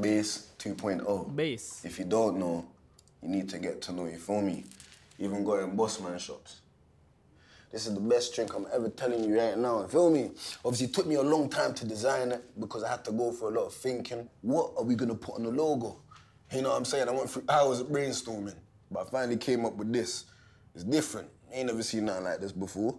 Base 2.0. Base. If you don't know, you need to get to know, you feel me? Even go in Bossman shops. This is the best drink I'm ever telling you right now, you feel me? Obviously, it took me a long time to design it because I had to go for a lot of thinking. What are we going to put on the logo? You know what I'm saying? I went through hours of brainstorming, but I finally came up with this. It's different. I ain't never seen nothing like this before.